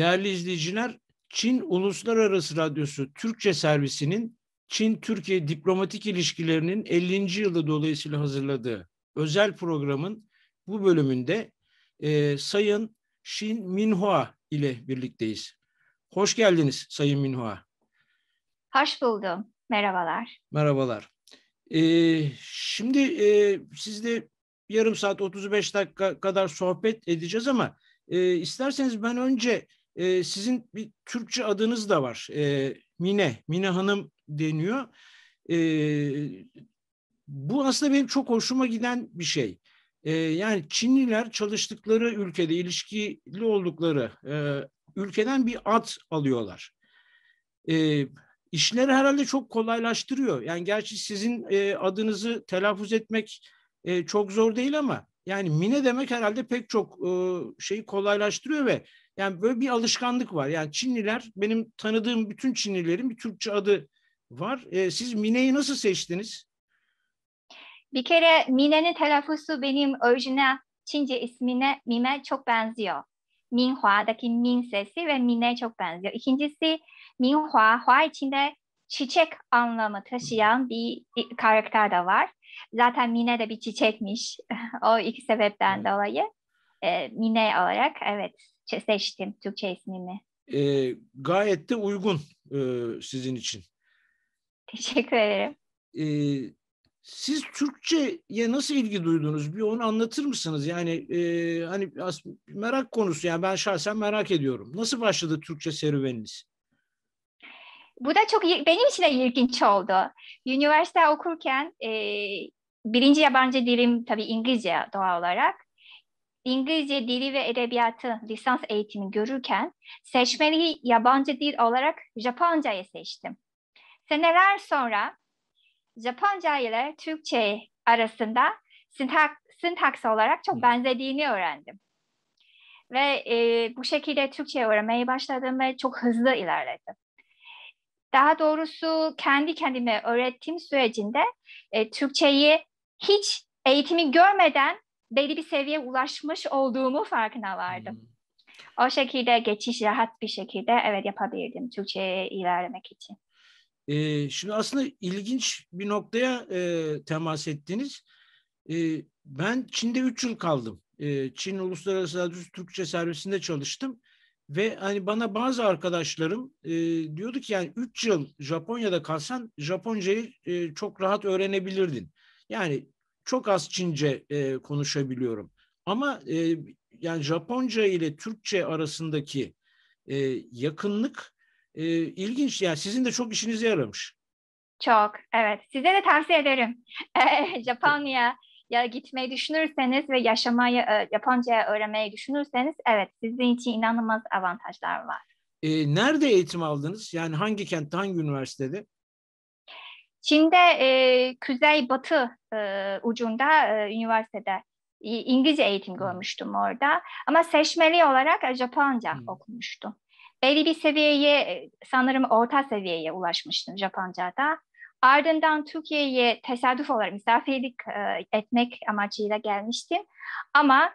Değerli izleyiciler, Çin Uluslararası Radyosu Türkçe Servisi'nin Çin-Türkiye diplomatik ilişkilerinin 50. yılı dolayısıyla hazırladığı özel programın bu bölümünde Sayın Xing Minghua ile birlikteyiz. Hoş geldiniz Sayın Minghua. Hoş buldum. Merhabalar. Merhabalar. Şimdi sizle yarım saat 35 dakika kadar sohbet edeceğiz ama isterseniz ben önce sizin bir Türkçe adınız da var. Mine Hanım deniyor. Bu aslında benim çok hoşuma giden bir şey. Yani Çinliler çalıştıkları ülkede, ilişkili oldukları ülkeden bir ad alıyorlar. İşleri herhalde çok kolaylaştırıyor. Yani gerçi sizin adınızı telaffuz etmek çok zor değil ama yani Mine demek herhalde pek çok şeyi kolaylaştırıyor ve yani böyle bir alışkanlık var. Yani Çinliler, benim tanıdığım bütün Çinlilerin bir Türkçe adı var. Siz Mine'yi nasıl seçtiniz? Bir kere Mine'nin telaffuzu benim orijinal Çince ismine Mime çok benziyor. Minghua'daki Min sesi ve Mine'ye çok benziyor. İkincisi Minghua, Hua içinde çiçek anlamı taşıyan bir karakter de var. Zaten Mine de bir çiçekmiş. O iki sebepten dolayı Mine olarak evet seçtim Türkçe ismini. Gayet de uygun sizin için. Teşekkür ederim. Siz Türkçe'ye nasıl ilgi duydunuz? Bir onu anlatır mısınız? Yani hani merak konusu. Yani ben şahsen merak ediyorum. Nasıl başladı Türkçe serüveniniz? Bu da çok benim için de ilginç oldu. Üniversite okurken birinci yabancı dilim tabii İngilizce doğal olarak. İngilizce dili ve edebiyatı lisans eğitimi görürken seçmeli yabancı dil olarak Japonca'yı seçtim. Seneler sonra Japonca ile Türkçe arasında sintaks olarak çok benzediğini öğrendim. Ve bu şekilde Türkçe öğrenmeye başladım ve çok hızlı ilerledim. Daha doğrusu kendi kendime öğrettiğim sürecinde Türkçeyi hiç eğitimi görmeden belli bir seviyeye ulaşmış olduğumu farkına vardım. O şekilde geçiş rahat bir şekilde evet yapabildim Türkçe'ye ilerlemek için. Şimdi aslında ilginç bir noktaya temas ettiniz. Ben Çin'de 3 yıl kaldım. Çin Uluslararası Radyosu Türkçe Servisi'nde çalıştım. Ve hani bana bazı arkadaşlarım diyordu ki yani 3 yıl Japonya'da kalsan Japonca'yı çok rahat öğrenebilirdin. Yani çok az Çince konuşabiliyorum. Ama yani Japonca ile Türkçe arasındaki yakınlık ilginç. Yani sizin de çok işinize yaramış. Çok, evet. Size de tavsiye ederim. Japonya ya gitmeyi düşünürseniz ve yaşamayı, Japonca öğrenmeyi düşünürseniz evet sizin için inanılmaz avantajlar var. Nerede eğitim aldınız? Yani hangi kentte, hangi üniversitede? Çin'de kuzey-batı ucunda üniversitede İngilizce eğitim görmüştüm orada. Ama seçmeli olarak Japonca okumuştum. Belli bir seviyeye, sanırım orta seviyeye ulaşmıştım Japonca'da. Ardından Türkiye'ye tesadüf olarak misafirlik etmek amacıyla gelmiştim. Ama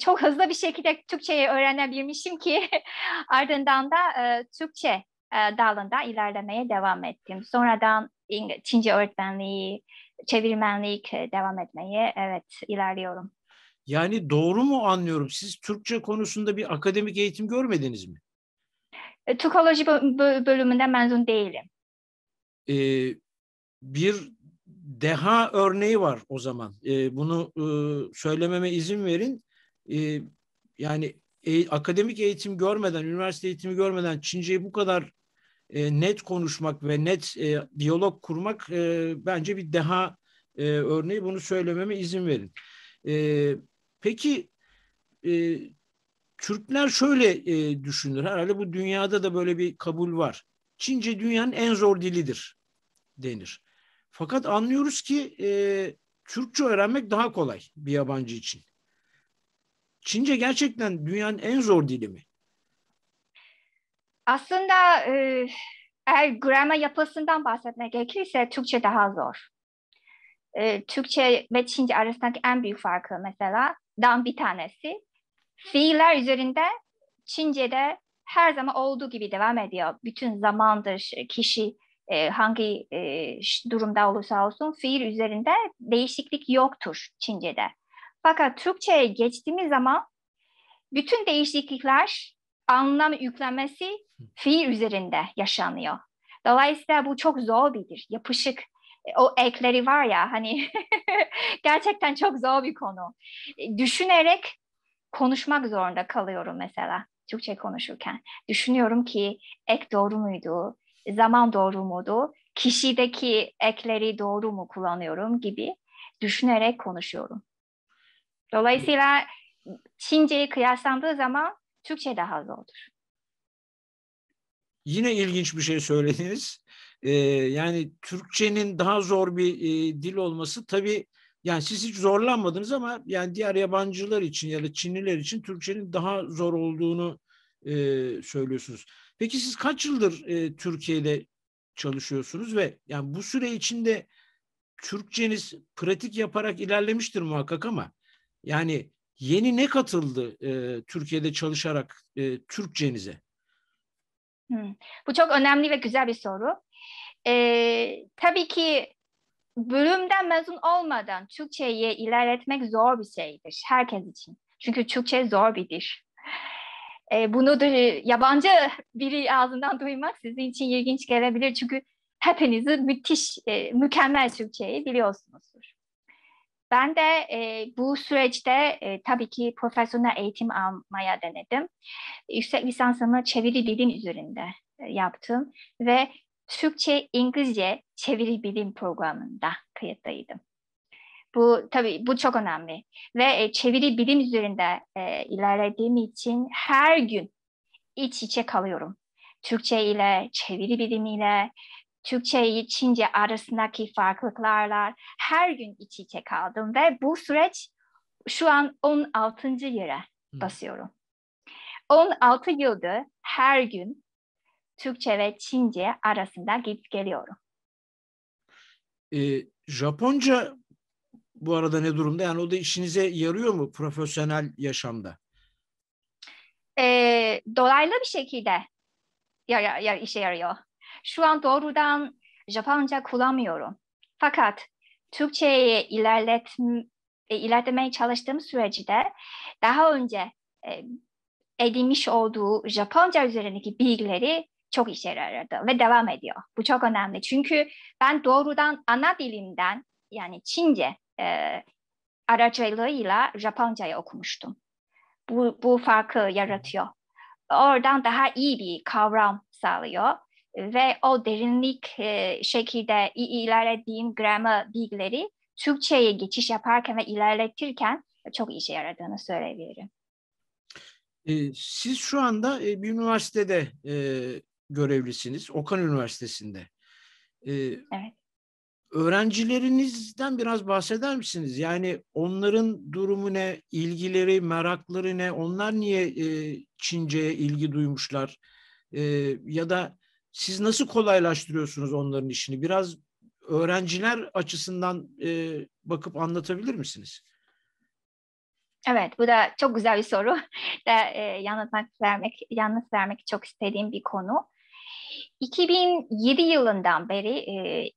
çok hızlı bir şekilde Türkçe'yi öğrenebilmişim ki ardından da Türkçe dalında ilerlemeye devam ettim. Sonradan Çince öğretmenliği, çevirmenlik devam etmeye evet ilerliyorum. Yani doğru mu anlıyorum? Siz Türkçe konusunda bir akademik eğitim görmediniz mi? Türkoloji bölümünden mezun değilim. Bir deha örneği var o zaman. Bunu söylememe izin verin. Yani akademik eğitim görmeden, üniversite eğitimi görmeden Çince'yi bu kadar net konuşmak ve net diyalog kurmak bence bir deha örneği. Bunu söylememe izin verin. Peki Türkler şöyle düşünür. Herhalde bu dünyada da böyle bir kabul var. Çince dünyanın en zor dilidir denir. Fakat anlıyoruz ki Türkçe öğrenmek daha kolay bir yabancı için. Çince gerçekten dünyanın en zor dili mi? Aslında eğer gramer yapısından bahsetmek gerekirse Türkçe daha zor. Türkçe ve Çince arasındaki en büyük farkı mesela dan bir tanesi. Fiiller üzerinde Çince'de her zaman olduğu gibi devam ediyor. Bütün zamandır kişi hangi durumda olursa olsun fiil üzerinde değişiklik yoktur Çince'de. Fakat Türkçe'ye geçtiğimiz zaman bütün değişiklikler anlam yüklemesi fiil üzerinde yaşanıyor. Dolayısıyla bu çok zor bir yapışık. O ekleri var ya hani gerçekten çok zor bir konu. Düşünerek konuşmak zorunda kalıyorum mesela Türkçe konuşurken. Düşünüyorum ki ek doğru muydu, zaman doğru muydu, kişideki ekleri doğru mu kullanıyorum gibi düşünerek konuşuyorum. Dolayısıyla Çince'ye kıyaslandığı zaman Türkçe daha zordur. Yine ilginç bir şey söylediniz. Yani Türkçenin daha zor bir dil olması tabii, yani siz hiç zorlanmadınız ama yani diğer yabancılar için ya da Çinliler için Türkçenin daha zor olduğunu söylüyorsunuz. Peki siz kaç yıldır Türkiye'de çalışıyorsunuz ve yani bu süre içinde Türkçeniz pratik yaparak ilerlemiştir muhakkak ama yani yeni ne katıldı Türkiye'de çalışarak Türkçenize? Bu çok önemli ve güzel bir soru. Tabii ki bölümden mezun olmadan Türkçe'ye ilerletmek zor bir şeydir herkes için. Çünkü Türkçe zor bir dil. Bunu yabancı biri ağzından duymak sizin için ilginç gelebilir. Çünkü hepiniz müthiş, mükemmel Türkçe'yi biliyorsunuzdur. Ben de bu süreçte tabii ki profesyonel eğitim almaya denedim. Yüksek lisansımı çeviri bilim üzerinde yaptım ve Türkçe-İngilizce çeviri bilim programında kayıttaydım. Bu tabii bu çok önemli ve çeviri bilim üzerinde ilerlediğim için her gün iç içe kalıyorum. Türkçe ile çeviri bilimiyle, Türkçe-i Çince arasındaki farklılıklarla her gün iç içe kaldım ve bu süreç şu an 16. yıla basıyorum. 16 yıldır her gün Türkçe ve Çince arasında gidip geliyorum. Japonca bu arada ne durumda? Yani o da işinize yarıyor mu profesyonel yaşamda? Dolaylı bir şekilde işe yarıyor. Şu an doğrudan Japonca kullanmıyorum. Fakat Türkçe'ye ilerlemeye çalıştığım süreçte daha önce edinmiş olduğu Japonca üzerindeki bilgileri çok işe yaradı ve devam ediyor. Bu çok önemli. Çünkü ben doğrudan ana dilimden yani Çince aracılığıyla Japonca'yı okumuştum. Bu farkı yaratıyor. Oradan daha iyi bir kavram sağlıyor. Ve o derinlik şekilde ilerlediğim gramer bilgileri Türkçe'ye geçiş yaparken ve ilerletirken çok işe yaradığını söyleyebilirim. Siz şu anda bir üniversitede görevlisiniz. Okan Üniversitesi'nde. Evet. Öğrencilerinizden biraz bahseder misiniz? Yani onların durumu ne, ilgileri, merakları ne? Onlar niye Çince'ye ilgi duymuşlar? Ya da siz nasıl kolaylaştırıyorsunuz onların işini? Biraz öğrenciler açısından bakıp anlatabilir misiniz? Evet, bu da çok güzel bir soru. Yanıt vermek çok istediğim bir konu. 2007 yılından beri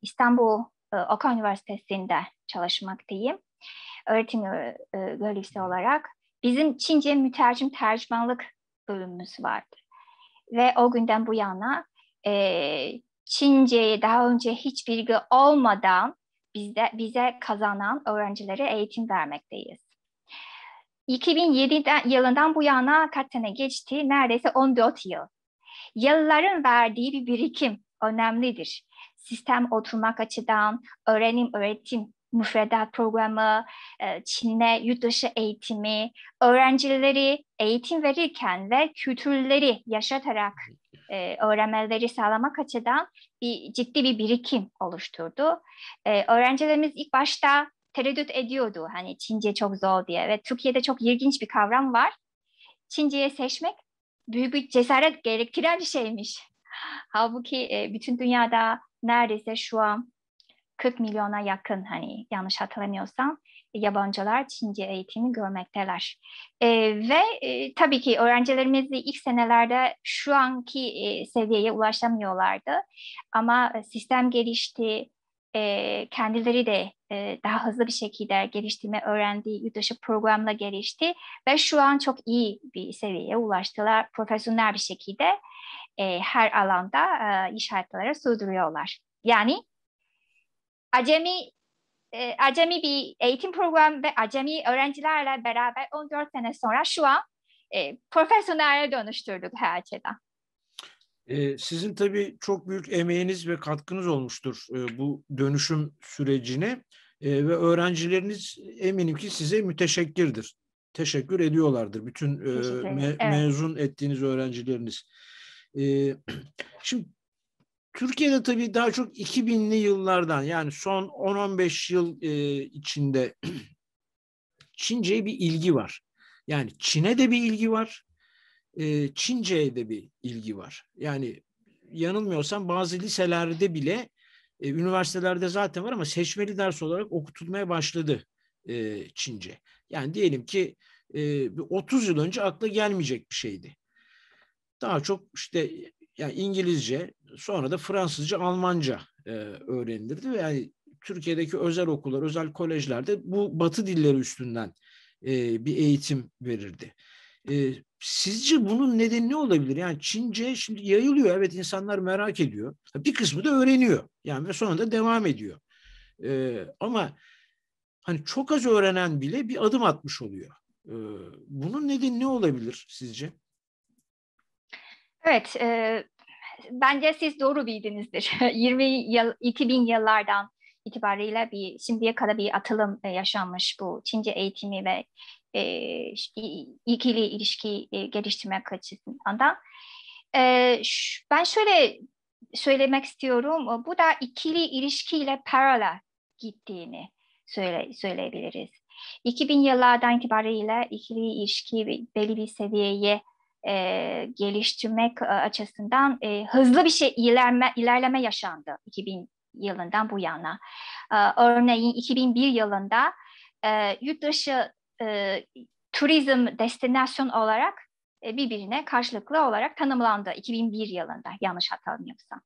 İstanbul Okan Üniversitesi'nde çalışmaktayım. Öğretim görevlisi olarak. Bizim Çince mütercim tercümanlık bölümümüz vardı. Ve o günden bu yana Çince'ye daha önce hiç bilgi olmadan bize kazanan öğrencilere eğitim vermekteyiz. 2007 yılından bu yana kaç sene geçti? Neredeyse 14 yıl. Yılların verdiği bir birikim önemlidir. Sistem oturmak açıdan, öğretim, müfredat programı, Çin'le yurt dışı eğitimi, öğrencileri eğitim verirken ve kültürleri yaşatarak öğrenmeleri sağlamak açıdan ciddi bir birikim oluşturdu. Öğrencilerimiz ilk başta tereddüt ediyordu hani Çince çok zor diye ve Türkiye'de çok ilginç bir kavram var. Çince'yi seçmek büyük bir cesaret gerektiren bir şeymiş. Halbuki bütün dünyada neredeyse şu an 40 milyona yakın, hani yanlış hatırlamıyorsam, yabancılar Çince eğitimi görmekteler. Ve tabii ki öğrencilerimiz ilk senelerde şu anki seviyeye ulaşamıyorlardı. Ama sistem gelişti, kendileri de daha hızlı bir şekilde geliştirme öğrendiği yurt dışı programla gelişti ve şu an çok iyi bir seviyeye ulaştılar. Profesyonel bir şekilde her alanda iş hayatları sürdürüyorlar. Yani acemi bir eğitim programı ve acemi öğrencilerle beraber 14 sene sonra şu an profesyonele dönüştürdük her açıdan. Sizin tabii çok büyük emeğiniz ve katkınız olmuştur bu dönüşüm sürecine ve öğrencileriniz eminim ki size müteşekkirdir. Teşekkür ediyorlardır bütün mezun ettiğiniz öğrencileriniz. Şimdi Türkiye'de tabii daha çok 2000'li yıllardan, yani son 10-15 yıl içinde Çince'ye bir ilgi var. Yani Çin'e de bir ilgi var. Çince'ye de bir ilgi var. Yani yanılmıyorsam bazı liselerde bile, üniversitelerde zaten var ama seçmeli ders olarak okutulmaya başladı Çince. Yani diyelim ki 30 yıl önce akla gelmeyecek bir şeydi. Daha çok işte yani İngilizce, sonra da Fransızca, Almanca öğrenilirdi. Yani Türkiye'deki özel okullar, özel kolejlerde bu Batı dilleri üstünden bir eğitim verirdi. Sizce bunun nedeni ne olabilir? Yani Çince şimdi yayılıyor. Evet, insanlar merak ediyor. Bir kısmı da öğreniyor. Yani ve sonra da devam ediyor. Ama hani çok az öğrenen bile bir adım atmış oluyor. Bunun nedeni ne olabilir sizce? Evet. Bence siz doğru bildinizdir. 2000 yıllardan itibariyle şimdiye kadar bir atılım yaşanmış bu Çince eğitimi ve ikili ilişki geliştirmek açısından. Ben şöyle söylemek istiyorum, bu da ikili ilişkiyle paralel gittiğini söyleyebiliriz. 2000 yıllardan itibariyle ikili ilişki belli bir seviyeye geliştirmek açısından hızlı bir ilerleme yaşandı 2000 yılından bu yana. Örneğin 2001 yılında yurt dışı turizm destinasyon olarak birbirine karşılıklı olarak tanımlandı 2001 yılında, yanlış hatırlamıyorsam.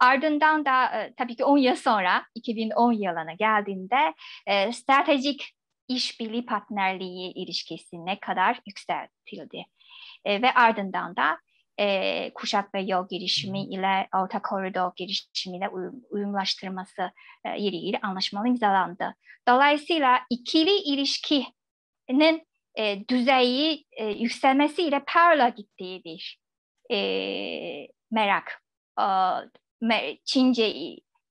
Ardından da tabii ki 10 yıl sonra 2010 yılına geldiğinde stratejik işbirliği partnerliği ilişkisine kadar yükseltildi. Ve ardından da kuşak ve yol girişimi ile orta koridor girişimiyle uyumlaştırması ilgili anlaşmalı imzalandı. Dolayısıyla ikili ilişkinin düzeyi yükselmesiyle paralel gittiği bir merak, Çince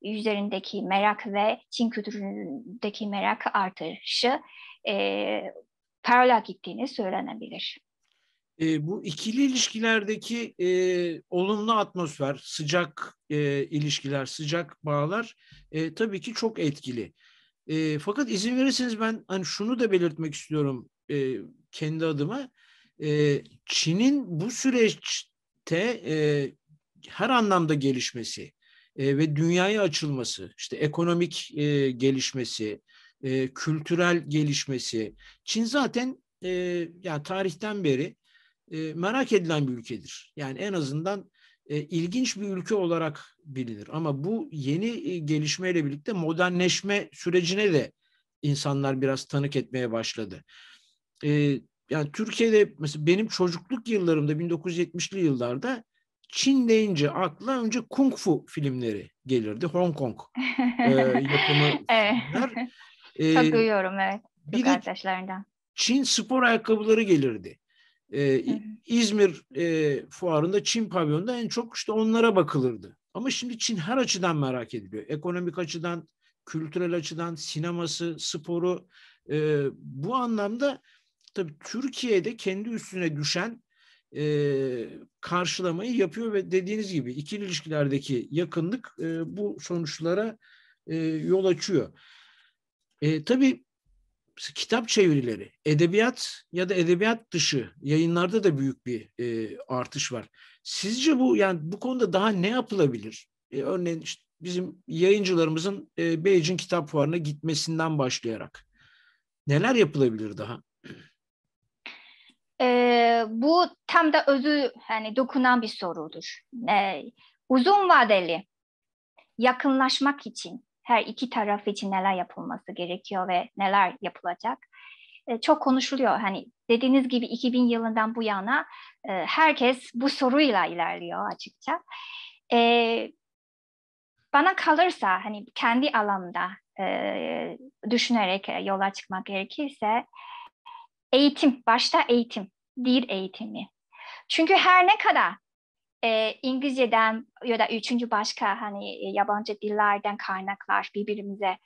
üzerindeki merak ve Çin kültüründeki merak artışı paralel gittiğini söylenebilir. Bu ikili ilişkilerdeki olumlu atmosfer, sıcak ilişkiler, sıcak bağlar tabii ki çok etkili. Fakat izin verirseniz ben hani şunu da belirtmek istiyorum kendi adıma. Çin'in bu süreçte her anlamda gelişmesi ve dünyaya açılması, işte ekonomik gelişmesi, kültürel gelişmesi. Çin zaten yani tarihten beri merak edilen bir ülkedir. Yani en azından ilginç bir ülke olarak bilinir. Ama bu yeni gelişmeyle birlikte modernleşme sürecine de insanlar biraz tanık etmeye başladı. Yani Türkiye'de mesela benim çocukluk yıllarımda 1970'li yıllarda Çin deyince akla önce kung fu filmleri gelirdi. Hong Kong yapımı filmler. Çok duyuyorum, evet. Bir de Çin spor ayakkabıları gelirdi. İzmir fuarında Çin pavyonunda en çok işte onlara bakılırdı. Ama şimdi Çin her açıdan merak ediliyor. Ekonomik açıdan, kültürel açıdan, sineması, sporu. Bu anlamda tabii Türkiye'de kendi üstüne düşen karşılamayı yapıyor ve dediğiniz gibi ikili ilişkilerdeki yakınlık bu sonuçlara yol açıyor. Tabii kitap çevirileri, edebiyat ya da edebiyat dışı yayınlarda da büyük bir artış var. Sizce bu konuda daha ne yapılabilir? Örneğin işte bizim yayıncılarımızın Beijing Kitap Fuarı'na gitmesinden başlayarak neler yapılabilir daha? Bu tam da özü hani dokunan bir sorudur. Uzun vadeli yakınlaşmak için her iki taraf için neler yapılması gerekiyor ve neler yapılacak? Çok konuşuluyor. Hani dediğiniz gibi 2000 yılından bu yana herkes bu soruyla ilerliyor açıkça. Bana kalırsa hani kendi alanımda düşünerek yola çıkmak gerekirse eğitim, başta eğitim, dil eğitimi. Çünkü her ne kadar İngilizceden ya da üçüncü başka hani yabancı dillerden kaynaklar birbirimize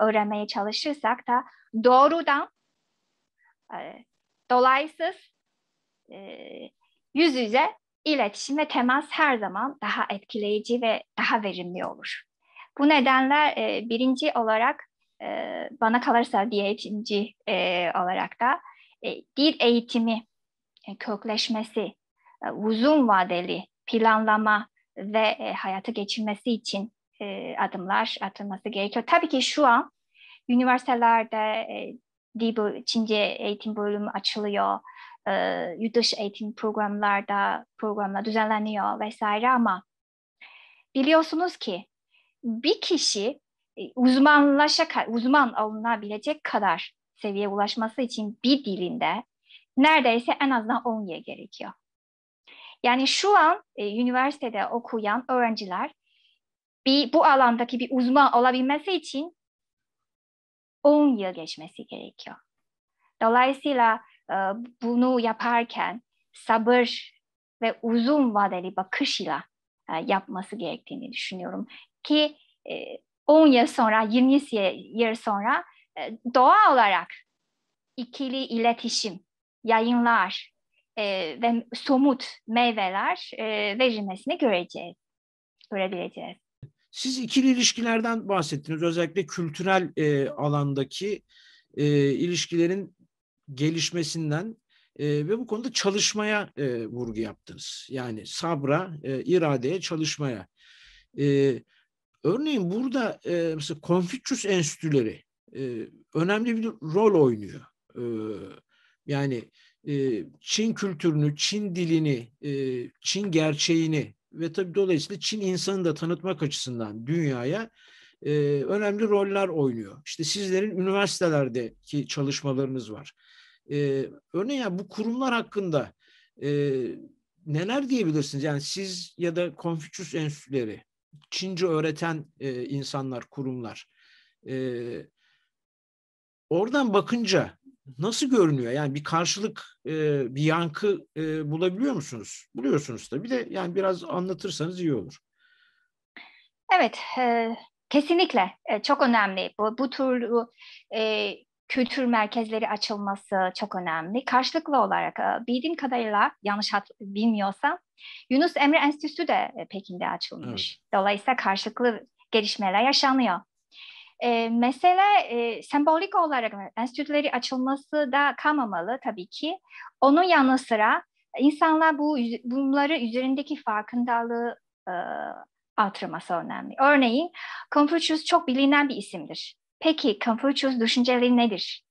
öğrenmeye çalışırsak da doğrudan dolaysız yüz yüze iletişim ve temas her zaman daha etkileyici ve daha verimli olur. Bu nedenle birinci olarak bana kalırsa diye ikinci olarak da dil eğitimi kökleşmesi, uzun vadeli planlama ve hayata geçirmesi için adımlar atılması gerekiyor. Tabii ki şu an üniversitelerde Çince eğitim bölümü açılıyor, yurt dışı eğitim programlar düzenleniyor vesaire ama biliyorsunuz ki bir kişi uzman olunabilecek kadar seviyeye ulaşması için bir dilinde neredeyse en azından 10 yıl gerekiyor. Yani şu an üniversitede okuyan öğrenciler bu alandaki bir uzman olabilmesi için 10 yıl geçmesi gerekiyor. Dolayısıyla bunu yaparken sabır ve uzun vadeli bakışla yapması gerektiğini düşünüyorum. Ki 10 yıl sonra, 20 yıl sonra doğal olarak ikili iletişim, yayınlar ve somut meyveler verilmesini görebileceğiz. Siz ikili ilişkilerden bahsettiniz. Özellikle kültürel alandaki ilişkilerin gelişmesinden ve bu konuda çalışmaya vurgu yaptınız. Yani sabra, iradeye, çalışmaya. Örneğin burada mesela Confucius enstitüleri önemli bir rol oynuyor. Yani Çin kültürünü, Çin dilini, Çin gerçeğini ve tabii dolayısıyla Çin insanını da tanıtmak açısından dünyaya önemli roller oynuyor. İşte sizlerin üniversitelerdeki çalışmalarınız var. Örneğin yani bu kurumlar hakkında neler diyebilirsiniz? Yani siz ya da Confucius enstitüleri, Çince öğreten insanlar, kurumlar. Oradan bakınca nasıl görünüyor? Yani bir karşılık, bir yankı bulabiliyor musunuz? Buluyorsunuz da. Bir de yani biraz anlatırsanız iyi olur. Evet, kesinlikle çok önemli. Bu tür kültür merkezleri açılması çok önemli. Karşılıklı olarak bildiğim kadarıyla yanlış bilmiyorsam Yunus Emre Enstitüsü de Pekin'de açılmış. Evet. Dolayısıyla karşılıklı gelişmeler yaşanıyor. Mesela sembolik olarak enstitüleri açılması da kalmamalı tabii ki. Onun yanı sıra insanlar bunları üzerindeki farkındalığı artırması önemli. Örneğin Confucius çok bilinen bir isimdir. Peki Confucius düşünceleri nedir?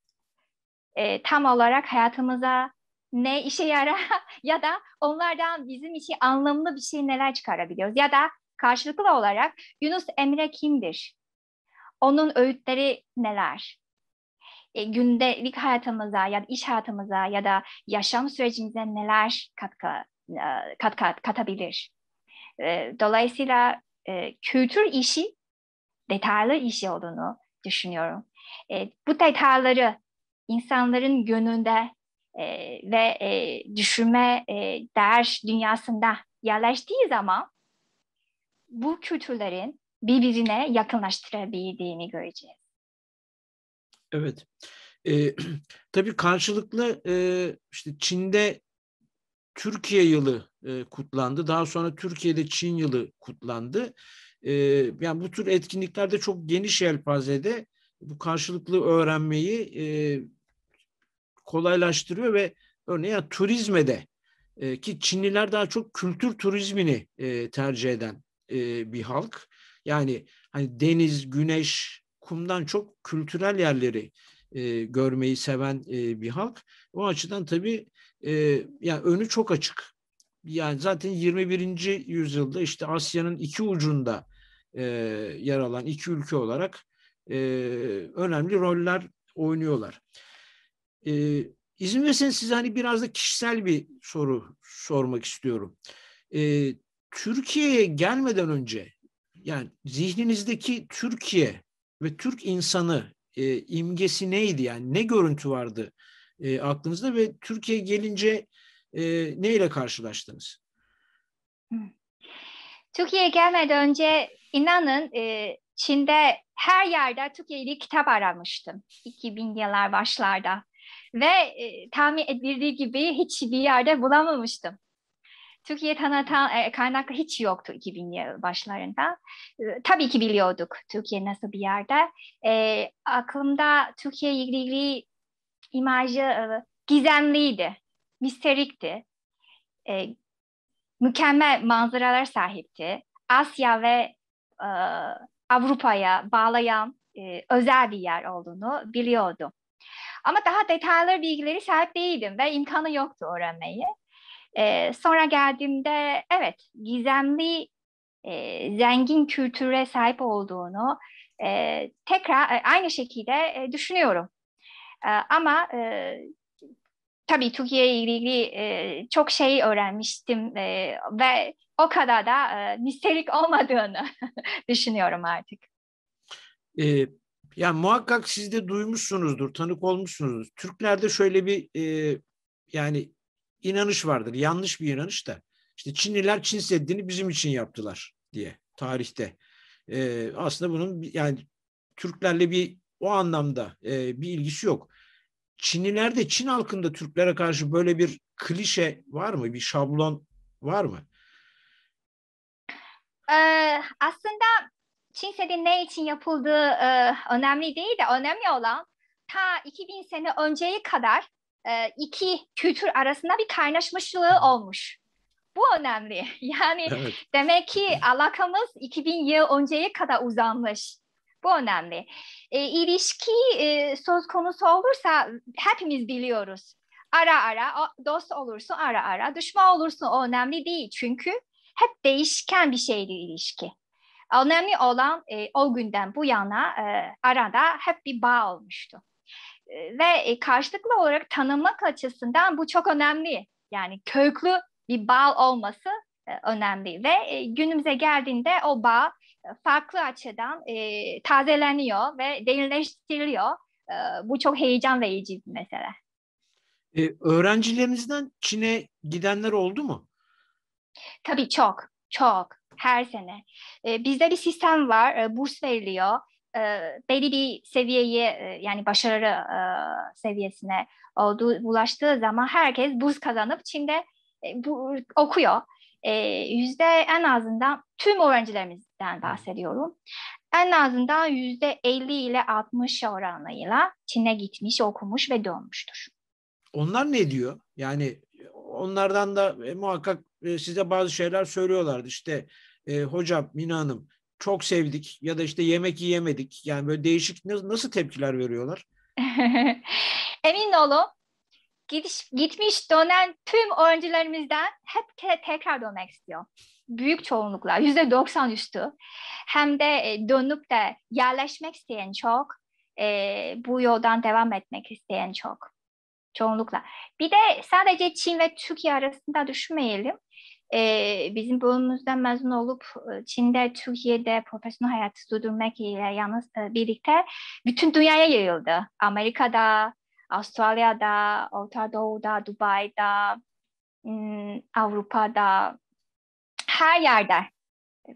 Tam olarak hayatımıza ne işe yarar ya da onlardan bizim için anlamlı bir şey neler çıkarabiliyoruz? Ya da karşılıklı olarak Yunus Emre kimdir? Onun öğütleri neler? Gündelik hayatımıza ya da iş hayatımıza ya da yaşam sürecimize neler katabilir? Dolayısıyla kültür işi detaylı işi olduğunu düşünüyorum. Bu detayları insanların gönlünde ve düşünme değer dünyasında yerleştiği zaman bu kültürlerin birbirine yakınlaştırabildiğini göreceğiz. Evet. Tabii karşılıklı işte Çin'de Türkiye yılı kutlandı. Daha sonra Türkiye'de Çin yılı kutlandı. Yani bu tür etkinliklerde çok geniş yelpazede bu karşılıklı öğrenmeyi kolaylaştırıyor ve örneğin yani turizme de ki Çinliler daha çok kültür turizmini tercih eden bir halk. Yani hani deniz, güneş, kumdan çok kültürel yerleri görmeyi seven bir halk. O açıdan tabii yani önü çok açık. Yani zaten 21. yüzyılda işte Asya'nın iki ucunda yer alan iki ülke olarak önemli roller oynuyorlar. İzin verirseniz size hani biraz da kişisel bir soru sormak istiyorum. Türkiye'ye gelmeden önce yani zihninizdeki Türkiye ve Türk insanı imgesi neydi? Yani ne görüntü vardı aklınızda ve Türkiye'ye gelince neyle karşılaştınız? Türkiye'ye gelmeden önce inanın Çin'de her yerde Türkiye ile kitap aramıştım 2000 yıllar başlarda. Ve tahmin edildiği gibi hiçbir yerde bulamamıştım. Türkiye tanıtan kaynaklı hiç yoktu 2000 yıl başlarında. Tabii ki biliyorduk Türkiye nasıl bir yerde. Aklımda Türkiye ilgili imajı gizemliydi, misterikti. Mükemmel manzaralar sahipti. Asya ve Avrupa'ya bağlayan özel bir yer olduğunu biliyordum. Ama daha detaylı bilgileri sahip değildim ve imkanı yoktu öğrenmeyi. Sonra geldiğimde evet gizemli, zengin kültüre sahip olduğunu tekrar aynı şekilde düşünüyorum. Ama tabii Türkiye ile ilgili çok şey öğrenmiştim ve o kadar da misterik olmadığını düşünüyorum artık. Yani muhakkak siz de duymuşsunuzdur, tanık olmuşsunuzdur. Türklerde şöyle bir yani inanış vardır, yanlış bir inanış da. İşte Çinliler Çin Seddi'ni bizim için yaptılar diye tarihte. Aslında bunun yani Türklerle bir o anlamda bir ilgisi yok. Çinlilerde, Çin halkında Türklere karşı böyle bir klişe var mı? Bir şablon var mı? Aslında Çin Seddi ne için yapıldığı önemli değil de önemli olan ta 2000 sene önceye kadar iki kültür arasında bir kaynaşmışlığı olmuş. Bu önemli. Yani evet. Demek ki alakamız 2000 yıl önceye kadar uzanmış. Bu önemli. İlişki söz konusu olursa hepimiz biliyoruz. Ara ara dost olursun, ara ara düşman olursun. O önemli değil. Çünkü hep değişken bir şeydi ilişki. Önemli olan o günden bu yana arada hep bir bağ olmuştu. Ve karşılıklı olarak tanımak açısından bu çok önemli. Yani köklü bir bağ olması önemli. Ve günümüze geldiğinde o bağ farklı açıdan tazeleniyor ve derinleştiriliyor. Bu çok heyecan verici bir mesele. Öğrencilerinizden Çin'e gidenler oldu mu? Tabii çok, çok. Her sene. Bizde bir sistem var, burs veriliyor. Belli bir seviyeye, yani başarı seviyesine ulaştığı zaman herkes burs kazanıp Çin'de okuyor. En azından tüm öğrencilerimizden bahsediyorum. En azından %50 ile 60 oranıyla Çin'e gitmiş, okumuş ve dönmüştür. Onlar ne diyor? Yani onlardan da muhakkak size bazı şeyler söylüyorlardı. İşte hocam, Mina Hanım çok sevdik ya da işte yemek yiyemedik. Yani böyle değişik nasıl tepkiler veriyorlar? Emin olun gitmiş dönen tüm öğrencilerimizden hep tekrar dönmek istiyor. Büyük çoğunlukla %90 üstü. Hem de dönüp de yerleşmek isteyen çok. Bu yoldan devam etmek isteyen çok. Çoğunlukla. Bir de sadece Çin ve Türkiye arasında düşünmeyelim. Bizim bölümümüzden mezun olup Çin'de, Türkiye'de profesyonel hayatı sürdürmek ile yalnız birlikte bütün dünyaya yayıldı. Amerika'da, Avustralya'da, Orta Doğu'da, Dubai'da, Avrupa'da, her yerde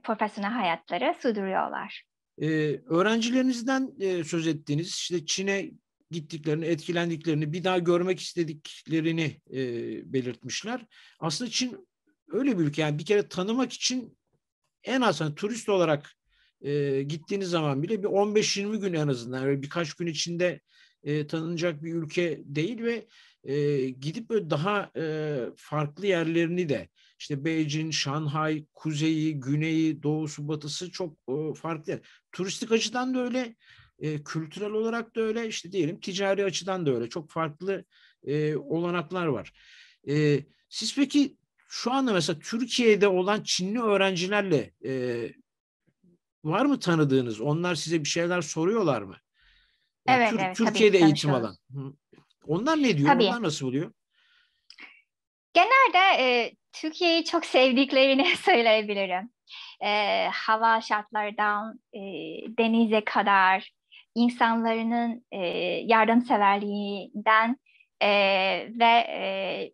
profesyonel hayatları sürdürüyorlar. Öğrencilerinizden söz ettiğiniz işte Çin'e gittiklerini, etkilendiklerini, bir daha görmek istediklerini belirtmişler. Aslında Çin öyle bir ülke. Yani bir kere tanımak için en az turist olarak gittiğiniz zaman bile bir 15-20 gün en azından, yani birkaç gün içinde tanınacak bir ülke değil ve gidip böyle daha farklı yerlerini de, işte Beijing, Şanghay, kuzeyi, güneyi, doğusu, batısı çok farklı yer. Turistik açıdan da öyle, kültürel olarak da öyle, işte diyelim ticari açıdan da öyle. Çok farklı olanaklar var. Siz peki şu anda mesela Türkiye'de olan Çinli öğrencilerle var mı tanıdığınız? Onlar size bir şeyler soruyorlar mı? Yani evet, evet. Türkiye'de tabii, eğitim alan. Onlar ne diyor? Tabii. Onlar nasıl oluyor? Genelde Türkiye'yi çok sevdiklerini söyleyebilirim. Hava şartlarından denize kadar, insanların yardımseverliğinden ve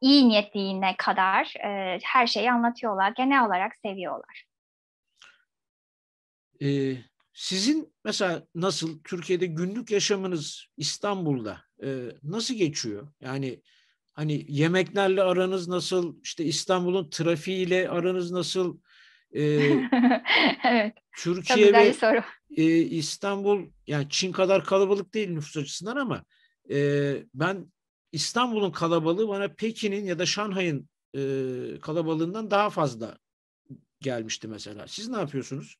iyi niyetliğine kadar her şeyi anlatıyorlar. Genel olarak seviyorlar. Sizin mesela nasıl, Türkiye'de günlük yaşamınız İstanbul'da nasıl geçiyor? Yani hani yemeklerle aranız nasıl? İşte İstanbul'un trafiğiyle aranız nasıl? Evet. Türkiye ve İstanbul, yani Çin kadar kalabalık değil nüfus açısından ama ben İstanbul'un kalabalığı bana Pekin'in ya da Şanghay'ın kalabalığından daha fazla gelmişti mesela. Siz ne yapıyorsunuz?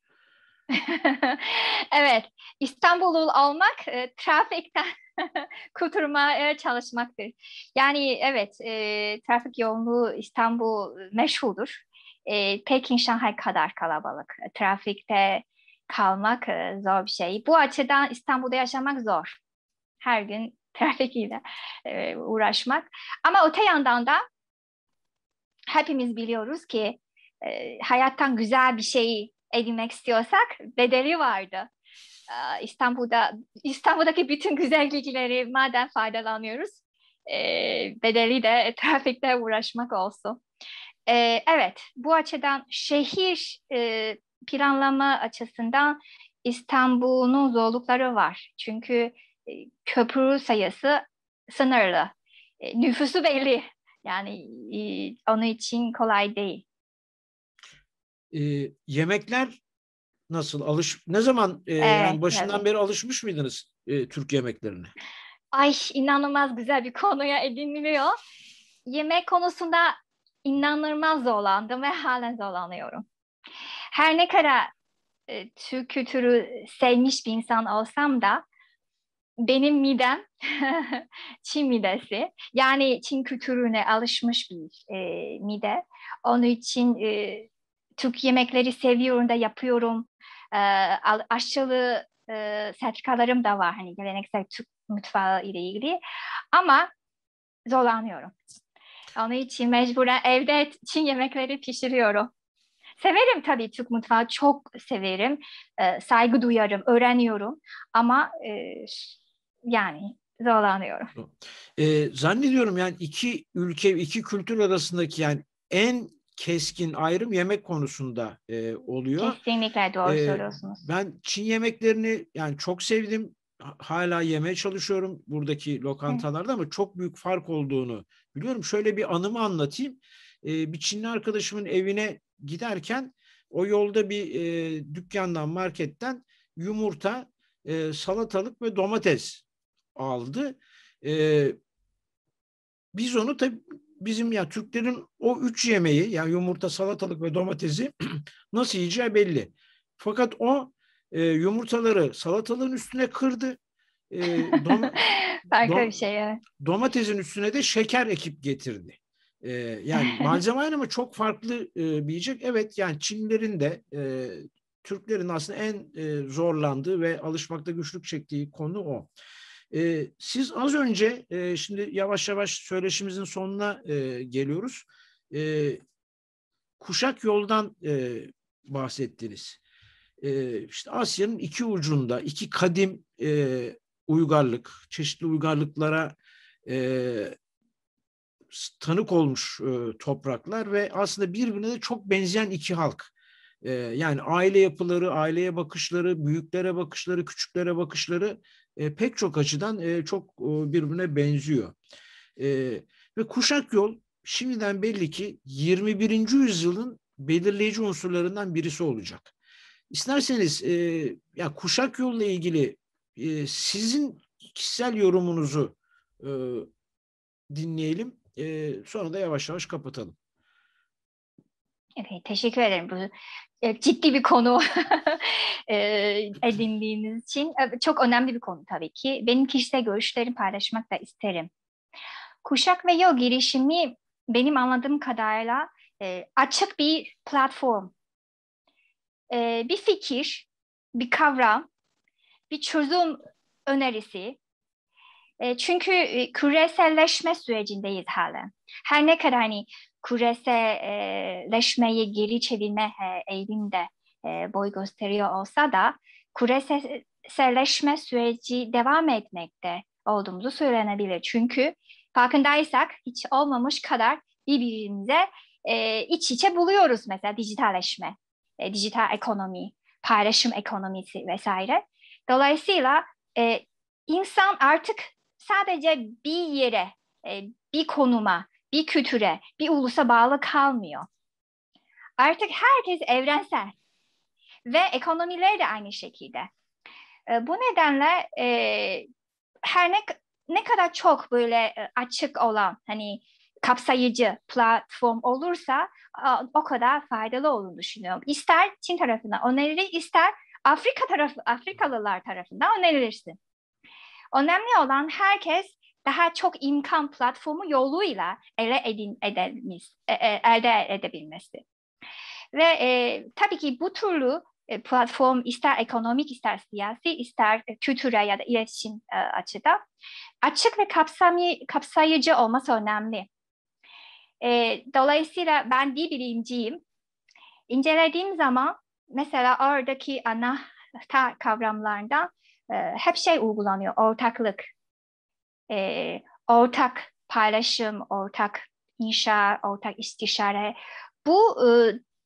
Evet, İstanbul'u almak trafikten kurtulmaya çalışmaktır. Yani evet, trafik yoğunluğu İstanbul meşhurdur. Pekin, Şanghay kadar kalabalık. Trafikte kalmak zor bir şey. Bu açıdan İstanbul'da yaşamak zor. Her gün trafikiyle uğraşmak. Ama öte yandan da hepimiz biliyoruz ki hayattan güzel bir şey edinmek istiyorsak bedeli vardı. İstanbul'daki bütün güzellikleri madem faydalanıyoruz, bedeli de trafikte uğraşmak olsun. Evet, bu açıdan şehir planlama açısından İstanbul'un zorlukları var. Çünkü köprü sayısı sınırlı. Nüfusu belli. Yani onun için kolay değil. Yemekler nasıl? Ne zaman yani başından beri alışmış mıydınız Türk yemeklerine? Ay, inanılmaz güzel bir konuya ediniliyor. Yemek konusunda inanılmaz zorlandım ve halen zorlanıyorum. Her ne kadar Türk kültürü sevmiş bir insan olsam da benim midem Çin midesi. Yani Çin kültürüne alışmış bir mide. Onun için Türk yemekleri seviyorum da yapıyorum. Aşçılığı sertifikalarım da var. Hani geleneksel Türk mutfağı ile ilgili. Ama zorlanıyorum. Onun için mecburen evde Çin yemekleri pişiriyorum. Severim tabii, Türk mutfağı çok severim. Saygı duyarım, öğreniyorum. Ama yani zorlanıyorum. Zannediyorum yani iki ülke, iki kültür arasındaki yani en keskin ayrım yemek konusunda oluyor. Kesinlikle doğru söylüyorsunuz. Ben Çin yemeklerini yani çok sevdim. Hala yemeye çalışıyorum buradaki lokantalarda ama çok büyük fark olduğunu biliyorum. Şöyle bir anımı anlatayım. Bir Çinli arkadaşımın evine giderken o yolda bir dükkandan, marketten yumurta, salatalık ve domates aldı. Biz onu tabii bizim ya Türklerin o üç yemeği, yani yumurta, salatalık ve domatesi nasıl yiyeceği belli. Fakat o yumurtaları salatalığın üstüne kırdı. Farklı bir şey. Evet. Domatesin üstüne de şeker ekip getirdi. Yani malzeme aynı ama çok farklı bir yiyecek. Evet, yani Çinlilerin de Türklerin aslında en zorlandığı ve alışmakta güçlük çektiği konu o. Siz az önce, şimdi yavaş yavaş söyleşimizin sonuna geliyoruz. Kuşak yoldan bahsettiniz. İşte Asya'nın iki ucunda, iki kadim uygarlık, çeşitli uygarlıklara tanık olmuş topraklar ve aslında birbirine de çok benzeyen iki halk. Yani aile yapıları, aileye bakışları, büyüklere bakışları, küçüklere bakışları pek çok açıdan çok birbirine benziyor. Ve kuşak yol şimdiden belli ki 21. yüzyılın belirleyici unsurlarından birisi olacak. İsterseniz ya kuşak yolla ilgili sizin kişisel yorumunuzu dinleyelim. Sonra da yavaş yavaş kapatalım. Okay, teşekkür ederim. Bu ciddi bir konu edindiğiniz için. Çok önemli bir konu tabii ki. Benim kişisel görüşlerimi paylaşmak da isterim. Kuşak ve yol girişimi benim anladığım kadarıyla açık bir platform. Bir fikir, bir kavram, bir çözüm önerisi. Çünkü küreselleşme sürecindeyiz hala. Her ne kadar hani küreselleşmeyi geri çevirme eğilimde boy gösteriyor olsa da küreselleşme süreci devam etmekte olduğumuzu söylenebilir. Çünkü farkındaysak hiç olmamış kadar birbirimize iç içe buluyoruz, mesela dijitalleşme, dijital ekonomi, paylaşım ekonomisi vesaire. Dolayısıyla insan artık sadece bir yere, bir konuma, bir kültüre, bir ulusa bağlı kalmıyor. Artık herkes evrensel ve ekonomiler de aynı şekilde. Bu nedenle her ne kadar çok böyle açık olan, hani kapsayıcı platform olursa o kadar faydalı olduğunu düşünüyorum. İster Çin tarafından önerilir, ister Afrikalılar tarafından önerilirsin. Önemli olan herkes daha çok imkan platformu yoluyla elde edebilmesi. Ve tabii ki bu türlü platform, ister ekonomik, ister siyasi, ister kültüre ya da iletişim açıda açık ve kapsayıcı olması önemli. Dolayısıyla ben dil bilimciyim. İncelediğim zaman mesela oradaki anahtar kavramlardan hep şey uygulanıyor, ortaklık, ortak paylaşım, ortak inşa, ortak istişare. Bu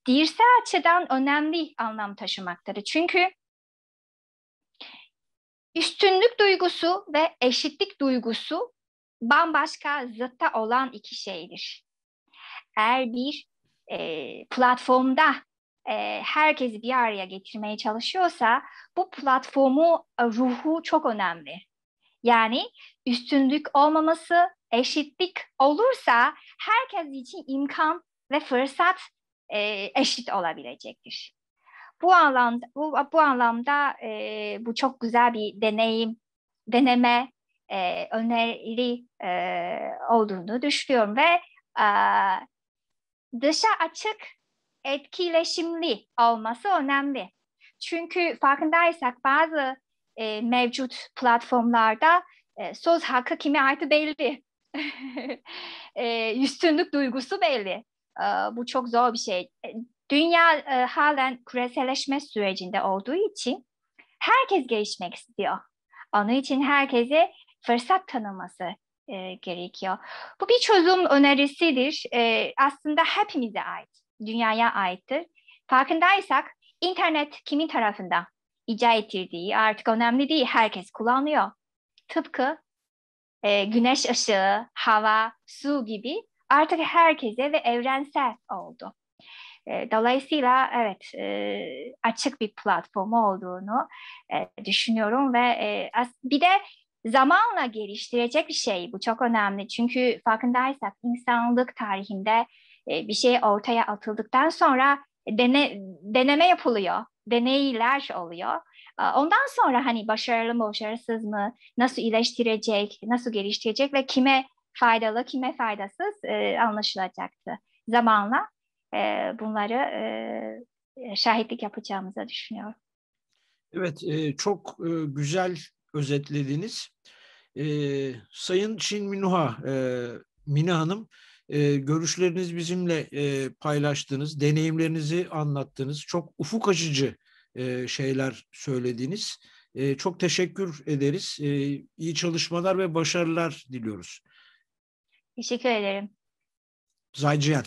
dirsel açıdan önemli anlam taşımaktadır. Çünkü üstünlük duygusu ve eşitlik duygusu bambaşka, zıtta olan iki şeydir. Eğer bir platformda herkesi bir araya getirmeye çalışıyorsa bu platformu ruhu çok önemli. Yani üstünlük olmaması, eşitlik olursa herkes için imkan ve fırsat eşit olabilecektir. Bu anlamda bu çok güzel bir deneme öneri olduğunu düşünüyorum ve dışa açık, etkileşimli olması önemli. Çünkü farkındaysak bazı mevcut platformlarda söz hakkı kime ait belli. Üstünlük duygusu belli. Bu çok zor bir şey. Dünya halen küreselleşme sürecinde olduğu için herkes gelişmek istiyor. Onun için herkese fırsat tanıması gerekiyor. Bu bir çözüm önerisidir. Aslında hepimize ait, dünyaya aittir. Farkındaysak internet kimin tarafından icat edildiği artık önemli değil. Herkes kullanıyor. Tıpkı güneş ışığı, hava, su gibi artık herkese ve evrensel oldu. Dolayısıyla evet, açık bir platform olduğunu düşünüyorum ve bir de zamanla geliştirecek bir şey. Bu çok önemli. Çünkü farkındaysak insanlık tarihinde bir şey ortaya atıldıktan sonra deneme yapılıyor. Deneyler oluyor. Ondan sonra hani başarılı mı, başarısız mı, nasıl iyileştirecek, nasıl geliştirecek ve kime faydalı, kime faydasız anlaşılacaktı. Zamanla bunları şahitlik yapacağımızı düşünüyorum. Evet, çok güzel özetlediniz. Sayın Çin Minghua, Mine Hanım, görüşleriniz bizimle paylaştınız, deneyimlerinizi anlattınız, çok ufuk açıcı şeyler söylediniz. Çok teşekkür ederiz. İyi çalışmalar ve başarılar diliyoruz. Teşekkür ederim. Zaycihan.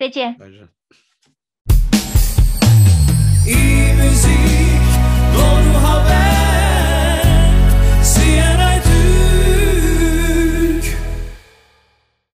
Zaycihan.